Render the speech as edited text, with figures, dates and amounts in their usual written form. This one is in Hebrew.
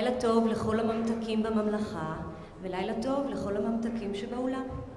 לילה טוב לכל הממתקים בממלכה, ולילה טוב לכל הממתקים שבאולם.